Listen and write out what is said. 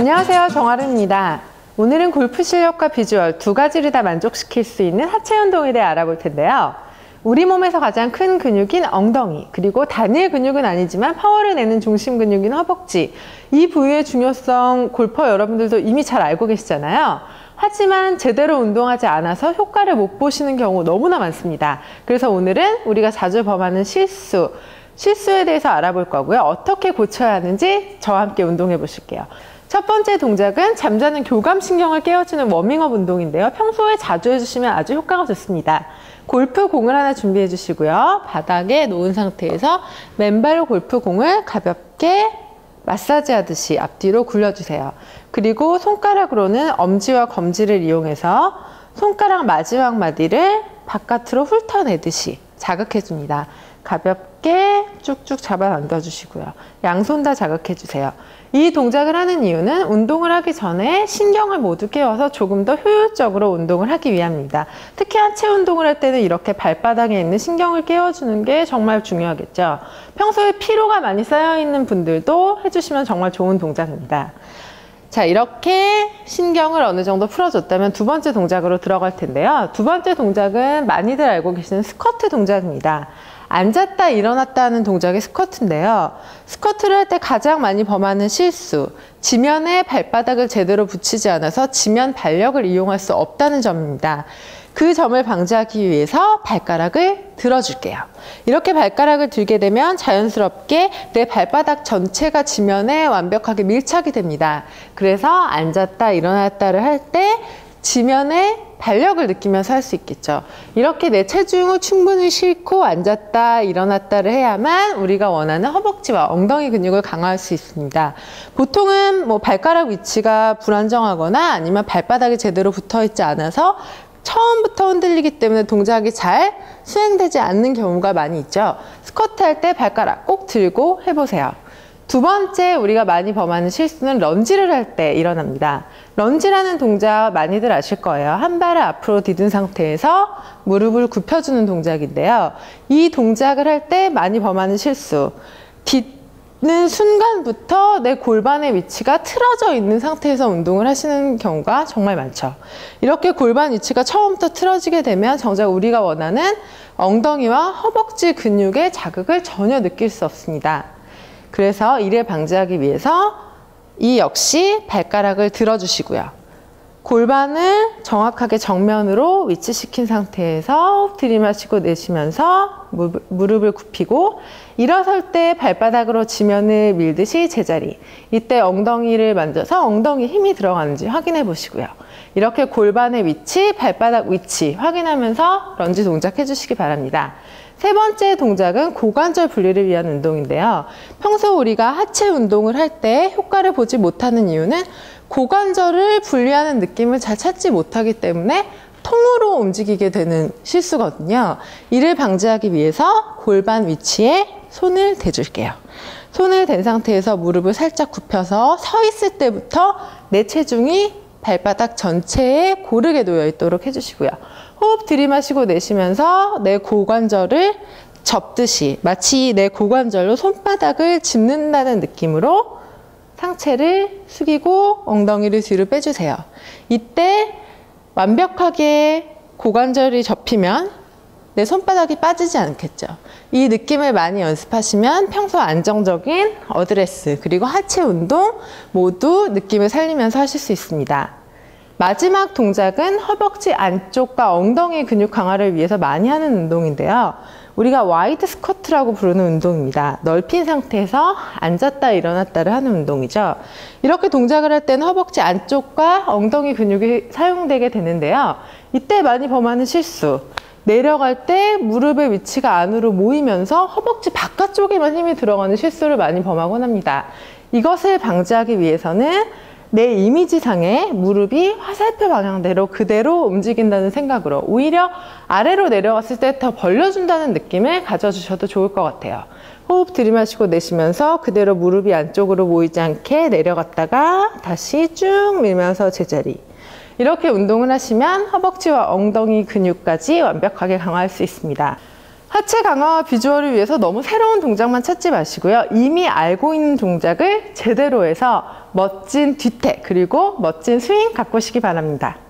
안녕하세요, 정아름입니다. 오늘은 골프 실력과 비주얼 두 가지를 다 만족시킬 수 있는 하체 운동에 대해 알아볼 텐데요. 우리 몸에서 가장 큰 근육인 엉덩이, 그리고 단일 근육은 아니지만 파워를 내는 중심 근육인 허벅지, 이 부위의 중요성 골퍼 여러분들도 이미 잘 알고 계시잖아요. 하지만 제대로 운동하지 않아서 효과를 못 보시는 경우 너무나 많습니다. 그래서 오늘은 우리가 자주 범하는 실수에 대해서 알아볼 거고요. 어떻게 고쳐야 하는지 저와 함께 운동해 보실게요. 첫 번째 동작은 잠자는 교감신경을 깨워주는 워밍업 운동인데요. 평소에 자주 해주시면 아주 효과가 좋습니다. 골프공을 하나 준비해 주시고요. 바닥에 놓은 상태에서 맨발로 골프공을 가볍게 마사지하듯이 앞뒤로 굴려주세요. 그리고 손가락으로는 엄지와 검지를 이용해서 손가락 마지막 마디를 바깥으로 훑어내듯이 자극해줍니다. 가볍게 쭉쭉 잡아당겨 주시고요. 양손 다 자극해 주세요. 이 동작을 하는 이유는 운동을 하기 전에 신경을 모두 깨워서 조금 더 효율적으로 운동을 하기 위함입니다. 특히 하체 운동을 할 때는 이렇게 발바닥에 있는 신경을 깨워주는 게 정말 중요하겠죠. 평소에 피로가 많이 쌓여있는 분들도 해주시면 정말 좋은 동작입니다. 자, 이렇게 신경을 어느 정도 풀어줬다면 두 번째 동작으로 들어갈 텐데요. 두 번째 동작은 많이들 알고 계시는 스쿼트 동작입니다. 앉았다 일어났다 하는 동작이 스쿼트인데요. 스쿼트를 할 때 가장 많이 범하는 실수, 지면에 발바닥을 제대로 붙이지 않아서 지면 발력을 이용할 수 없다는 점입니다. 그 점을 방지하기 위해서 발가락을 들어줄게요. 이렇게 발가락을 들게 되면 자연스럽게 내 발바닥 전체가 지면에 완벽하게 밀착이 됩니다. 그래서 앉았다 일어났다를 할 때 지면에 발력을 느끼면서 할 수 있겠죠. 이렇게 내 체중을 충분히 싣고 앉았다 일어났다를 해야만 우리가 원하는 허벅지와 엉덩이 근육을 강화할 수 있습니다. 보통은 발가락 위치가 불안정하거나 아니면 발바닥이 제대로 붙어 있지 않아서 처음부터 흔들리기 때문에 동작이 잘 수행되지 않는 경우가 많이 있죠. 스쿼트 할 때 발가락 꼭 들고 해보세요. 두 번째 우리가 많이 범하는 실수는 런지를 할 때 일어납니다. 런지라는 동작 많이들 아실 거예요. 한 발을 앞으로 디딘 상태에서 무릎을 굽혀주는 동작인데요. 이 동작을 할 때 많이 범하는 실수, 는 순간부터 내 골반의 위치가 틀어져 있는 상태에서 운동을 하시는 경우가 정말 많죠. 이렇게 골반 위치가 처음부터 틀어지게 되면 정작 우리가 원하는 엉덩이와 허벅지 근육의 자극을 전혀 느낄 수 없습니다. 그래서 이를 방지하기 위해서 이 역시 발가락을 들어주시고요. 골반을 정확하게 정면으로 위치시킨 상태에서 호흡 들이마시고 내쉬면서 무릎을 굽히고 일어설 때 발바닥으로 지면을 밀듯이 제자리, 이때 엉덩이를 만져서 엉덩이에 힘이 들어가는지 확인해 보시고요. 이렇게 골반의 위치, 발바닥 위치 확인하면서 런지 동작 해주시기 바랍니다. 세 번째 동작은 고관절 분리를 위한 운동인데요. 평소 우리가 하체 운동을 할 때 효과를 보지 못하는 이유는 고관절을 분리하는 느낌을 잘 찾지 못하기 때문에 통으로 움직이게 되는 실수거든요. 이를 방지하기 위해서 골반 위치에 손을 대줄게요. 손을 댄 상태에서 무릎을 살짝 굽혀서 서 있을 때부터 내 체중이 발바닥 전체에 고르게 놓여 있도록 해주시고요. 호흡 들이마시고 내쉬면서 내 고관절을 접듯이 마치 내 고관절로 손바닥을 짚는다는 느낌으로 상체를 숙이고 엉덩이를 뒤로 빼주세요. 이때 완벽하게 고관절이 접히면 내 손바닥이 빠지지 않겠죠. 이 느낌을 많이 연습하시면 평소 안정적인 어드레스 그리고 하체 운동 모두 느낌을 살리면서 하실 수 있습니다. 마지막 동작은 허벅지 안쪽과 엉덩이 근육 강화를 위해서 많이 하는 운동인데요. 우리가 와이드 스쿼트라고 부르는 운동입니다. 넓힌 상태에서 앉았다 일어났다를 하는 운동이죠. 이렇게 동작을 할 때는 허벅지 안쪽과 엉덩이 근육이 사용되게 되는데요. 이때 많이 범하는 실수, 내려갈 때 무릎의 위치가 안으로 모이면서 허벅지 바깥쪽에만 힘이 들어가는 실수를 많이 범하곤 합니다. 이것을 방지하기 위해서는 내 이미지상에 무릎이 화살표 방향대로 그대로 움직인다는 생각으로 오히려 아래로 내려갔을 때 더 벌려준다는 느낌을 가져주셔도 좋을 것 같아요. 호흡 들이마시고 내쉬면서 그대로 무릎이 안쪽으로 모이지 않게 내려갔다가 다시 쭉 밀면서 제자리. 이렇게 운동을 하시면 허벅지와 엉덩이 근육까지 완벽하게 강화할 수 있습니다. 하체 강화와 비주얼을 위해서 너무 새로운 동작만 찾지 마시고요. 이미 알고 있는 동작을 제대로 해서 멋진 뒤태 그리고 멋진 스윙 가꾸시기 바랍니다.